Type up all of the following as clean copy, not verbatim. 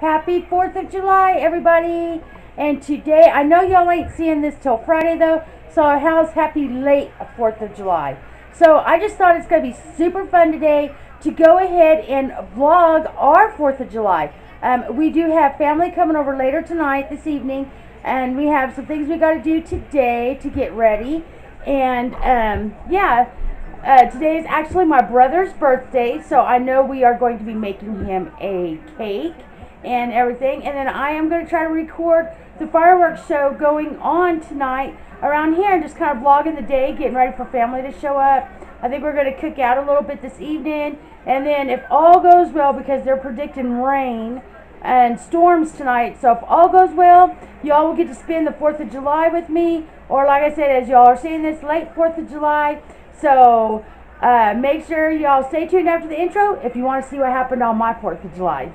Happy 4th of July, everybody. And today, I know y'all ain't seeing this till Friday, though, so how's happy late 4th of July. So I just thought it's going to be super fun today to go ahead and vlog our 4th of July. We do have family coming over later tonight, this evening, and we have some things we got to do today to get ready. And, yeah, today is actually my brother's birthday, so I know we are going to be making him a cake and everything. And then I am going to try to record the fireworks show going on tonight around here and just kind of vlogging the day, getting ready for family to show up. I think we're going to cook out a little bit this evening, and then if all goes well, because they're predicting rain and storms tonight, so if all goes well, y'all will get to spend the 4th of July with me, or like I said, as y'all are seeing this, late 4th of July. So make sure y'all stay tuned after the intro if you want to see what happened on my 4th of July.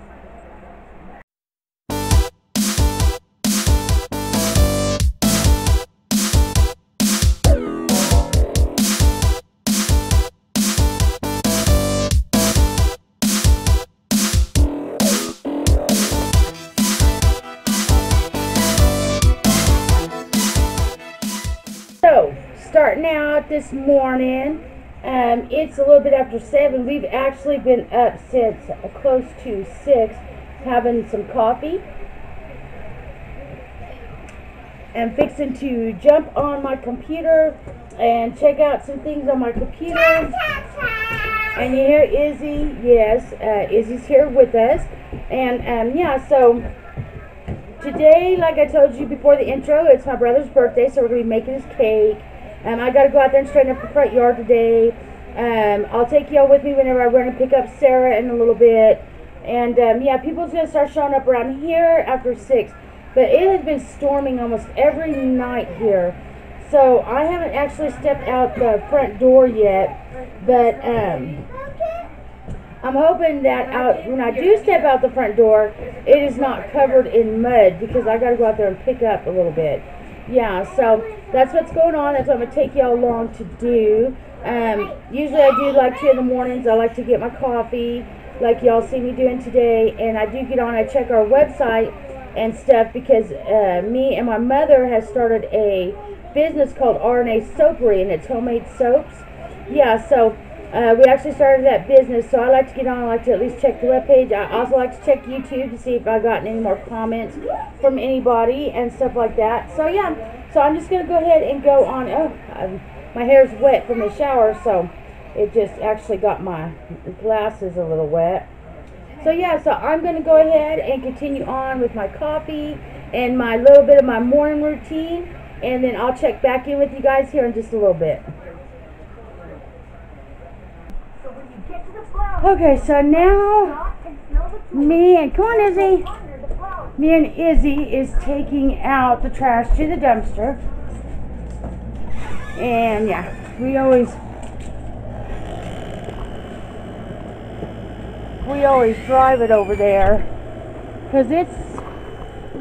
Starting out this morning, it's a little bit after 7. We've actually been up since close to 6, having some coffee and fixing to jump on my computer and check out some things on my computer. And you hear Izzy? Yes, Izzy's here with us. And yeah, so today, like I told you before the intro, it's my brother's birthday, so we're gonna be making his cake. I got to go out there and straighten up the front yard today. I'll take y'all with me whenever I run and pick up Sarah in a little bit. And, yeah, people's going to start showing up around here after 6. But it has been storming almost every night here. So I haven't actually stepped out the front door yet. But I'm hoping that when I do step out the front door, it is not covered in mud, because I got to go out there and pick up a little bit. Yeah, so that's what's going on. That's what I'm going to take y'all along to do. Usually I do like 2 in the mornings. I like to get my coffee like y'all see me doing today. And I do get on, I check our website and stuff, because me and my mother has started a business called RNA Soapery, and it's homemade soaps. Yeah, so we actually started that business. So I like to get on, I like to at least check the webpage. I also like to check YouTube to see if I've gotten any more comments from anybody and stuff like that. So yeah. So I'm just going to go ahead and go on. Oh, my hair's wet from the shower, so it just actually got my glasses a little wet. So yeah, so I'm going to go ahead and continue on with my coffee and my little bit of my morning routine, and then I'll check back in with you guys here in just a little bit. Okay, so now me and, come on Izzy. Me and Izzy is taking out the trash to the dumpster. And yeah, we always drive it over there, because it's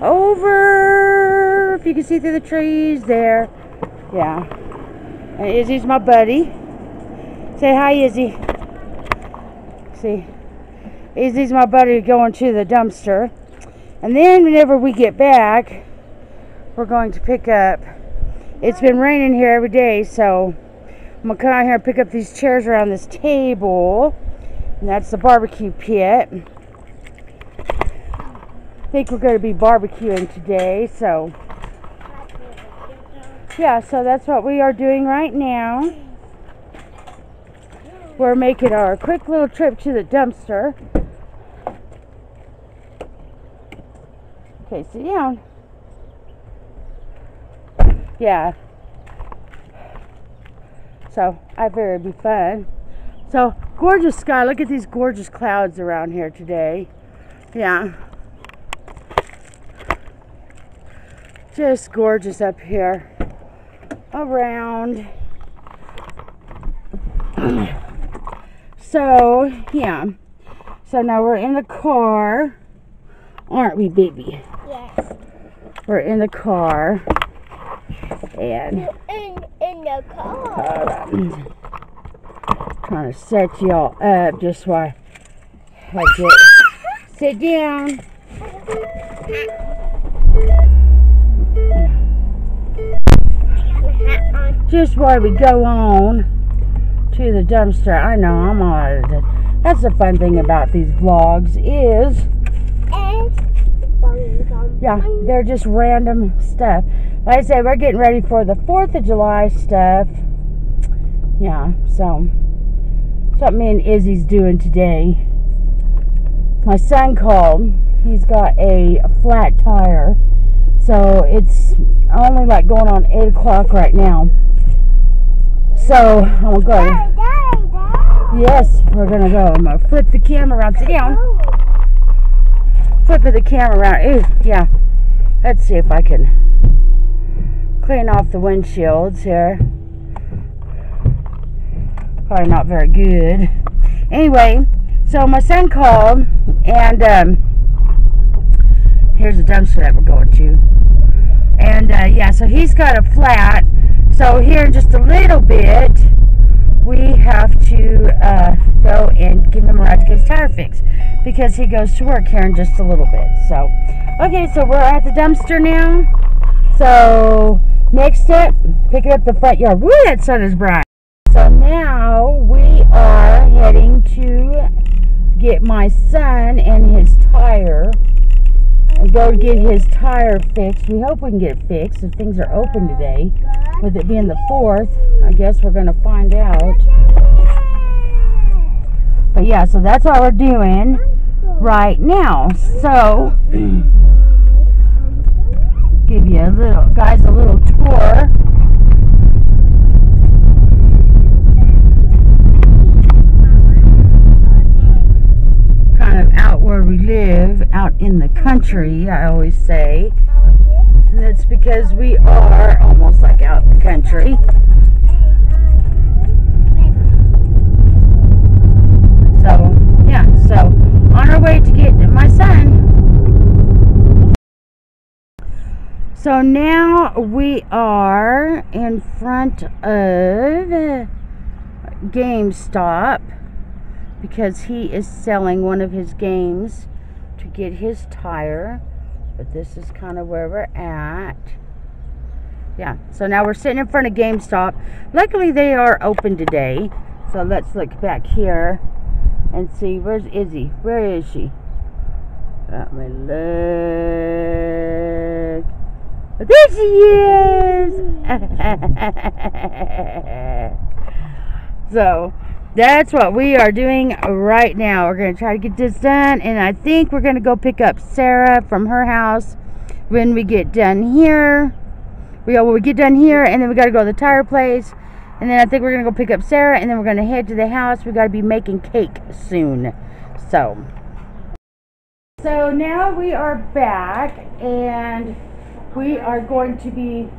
over, if you can see through the trees there. Yeah. And Izzy's my buddy. Say hi, Izzy. See, Izzy's my buddy going to the dumpster. And then whenever we get back, we're going to pick up. It's been raining here every day, so I'm going to come out here and pick up these chairs around this table. And that's the barbecue pit. I think we're going to be barbecuing today, so. Yeah, so that's what we are doing right now. We're making our quick little trip to the dumpster. Okay, sit down. Yeah. So, I figured it'd be fun. So, gorgeous sky. Look at these gorgeous clouds around here today. Yeah. Just gorgeous up here. Around. So, yeah. So, now we're in the car. Aren't we, baby? Yes. We're in the car. And in the car. Trying to set y'all up just while I get. Sit down. Just while we go on to the dumpster, I know I'm all out of it. That's the fun thing about these vlogs is, yeah, they're just random stuff. Like I say, we're getting ready for the 4th of July stuff. Yeah, so that's what me and Izzy's doing today. My son called. He's got a flat tire. So it's only like going on 8 o'clock right now. So I'm going to go. Daddy. Yes, we're going to go. I'm going to flip the camera around. Sit down. Flipping the camera around. Ooh, yeah. Let's see if I can clean off the windshields here. Probably not very good. Anyway, so my son called, and here's the dumpster that we're going to. And yeah, so he's got a flat. So here in just a little bit, we have to go and give him a ride to get his tire fixed, because he goes to work here in just a little bit. So, okay, so we're at the dumpster now. So, next step, picking up the front yard. Woo, that sun is bright. So now we are heading to get my son and his tire, and go to get his tire fixed. We hope we can get it fixed if things are open today. With it being the 4th, I guess we're going to find out. But yeah, so that's what we're doing right now. So, give you a little, guys, a little tour. Kind of out where we live, out in the country, I always say. And that's because we are almost like out in the country. So, yeah, so on our way to get my son. So now we are in front of GameStop because he is selling one of his games to get his tire. But this is kind of where we're at. Yeah, so now we're sitting in front of GameStop. Luckily, they are open today. So let's look back here. And see, where's Izzy? Where is she? Let me look. Oh, there she is! So, that's what we are doing right now. We're going to try to get this done. And I think we're going to go pick up Sarah from her house when we get done here. We get done here, and then we got to go to the tire place. And then I think we're going to go pick up Sarah, and then we're going to head to the house. We've got to be making cake soon. So now we are back, and we are going to be...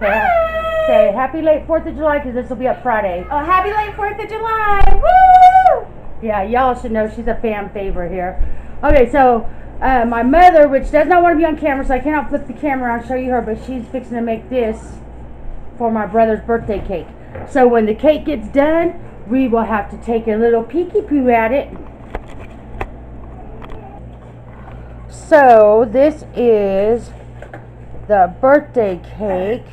Say happy late 4th of July, because this will be up Friday. Oh, happy late 4th of July. Woo! Yeah, y'all should know she's a fan favorite here. Okay, so... my mother, which does not want to be on camera, so I cannot flip the camera. I'll show you her, but she's fixing to make this for my brother's birthday cake. So when the cake gets done, we will have to take a little peeky-poo at it. So this is the birthday cake,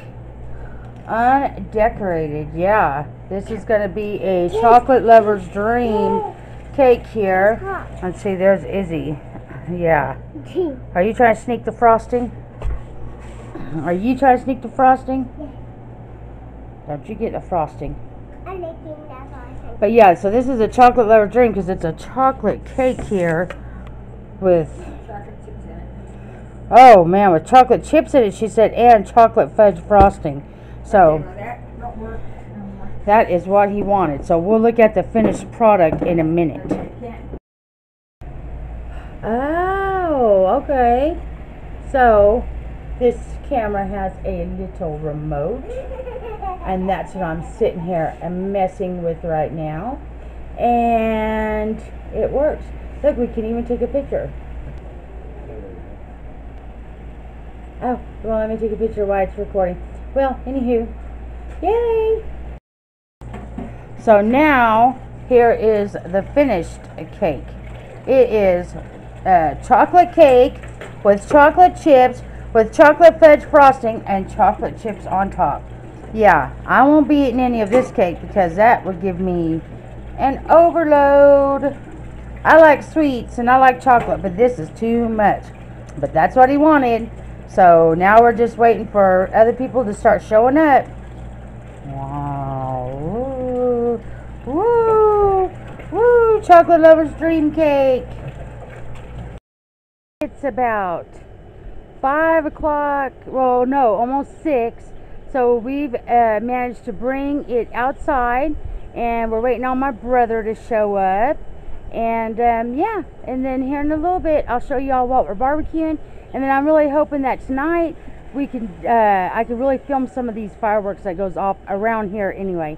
undecorated. Yeah, this is going to be a chocolate lover's dream cake here. Let's see, there's Izzy. Yeah. Are you trying to sneak the frosting? Are you trying to sneak the frosting? Yeah. Don't you get the frosting? I'm making that frosting. But yeah, so this is a chocolate lover dream because it's a chocolate cake here with... chocolate chips in it. Oh, man, with chocolate chips in it, she said, and chocolate fudge frosting. So, that is what he wanted. So we'll look at the finished product in a minute. Oh, okay. So, this camera has a little remote. And that's what I'm sitting here and messing with right now. And it works. Look, we can even take a picture. Oh, well, let me take a picture while it's recording. Well, anywho. Yay! So now, Here is the finished cake. It is chocolate cake with chocolate chips, with chocolate fudge frosting, and chocolate chips on top. Yeah, I won't be eating any of this cake because that would give me an overload. I like sweets and I like chocolate, but this is too much. But that's what he wanted. So now we're just waiting for other people to start showing up. Wow. Woo. Woo. Woo. Chocolate lover's dream cake. It's about 5 o'clock, well no, almost 6, so we've managed to bring it outside, and we're waiting on my brother to show up, and yeah, and then here in a little bit I'll show y'all what we're barbecuing, and then I'm really hoping that tonight we can I can really film some of these fireworks that goes off around here anyway.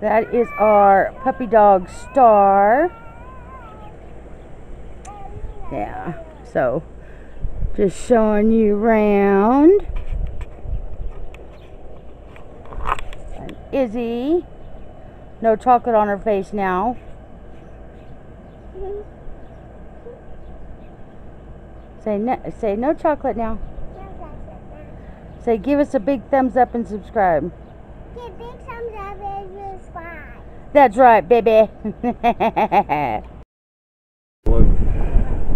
That is our puppy dog Star. Yeah, so just showing you around. And Izzy. No chocolate on her face now. Say no chocolate now. Say give us a big thumbs up and subscribe. Give big thumbs up and subscribe. That's right, baby.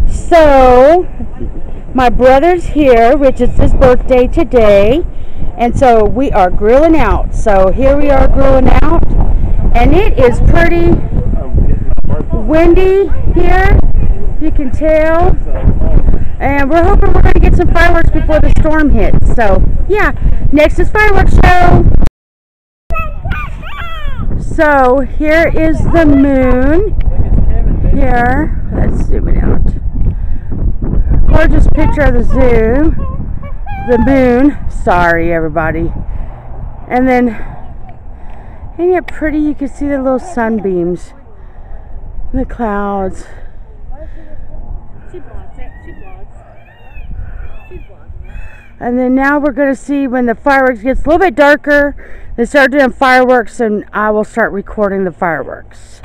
So my brother's here, which is his birthday today, and so we are grilling out. So here we are grilling out, and it is pretty windy here, if you can tell, and we're hoping we're going to get some fireworks before the storm hits. So yeah, next is fireworks show. So here is the moon here. Let's zoom it out. Gorgeous picture of the zoo, the moon, sorry everybody, and then ain't it pretty? You can see the little sunbeams, the clouds. And then now we're going to see when the fireworks gets a little bit darker, they start doing fireworks, and I will start recording the fireworks.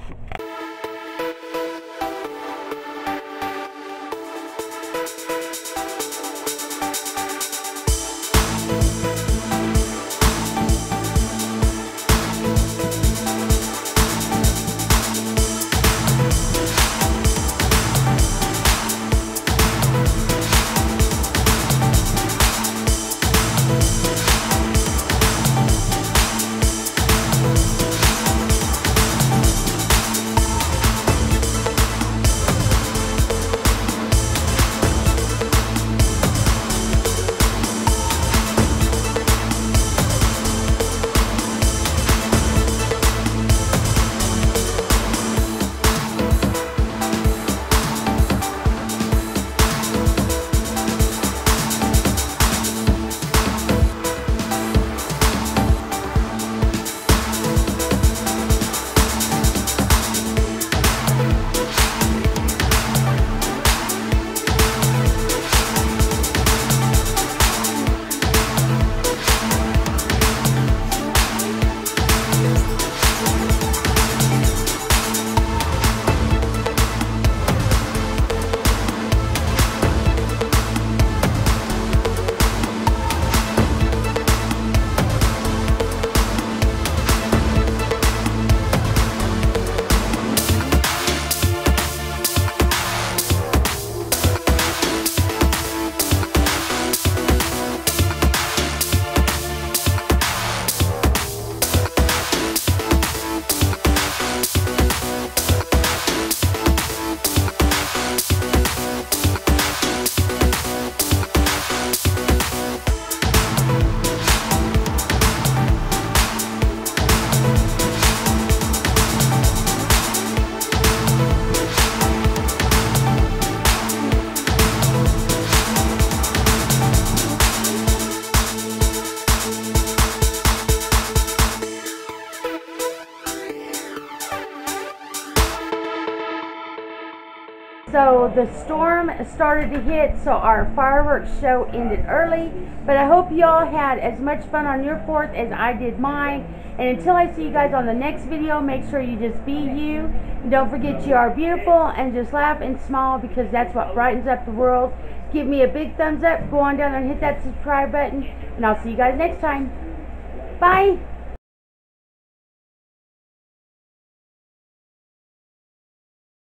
So the storm started to hit, so our fireworks show ended early, but I hope y'all had as much fun on your 4th as I did mine. And until I see you guys on the next video, make sure you just be you. And don't forget you are beautiful, and just laugh and smile, because that's what brightens up the world. Give me a big thumbs up. Go on down and hit that subscribe button. And I'll see you guys next time. Bye.